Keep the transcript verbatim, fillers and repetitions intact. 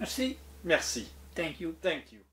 Merci. Merci. Thank you. Thank you.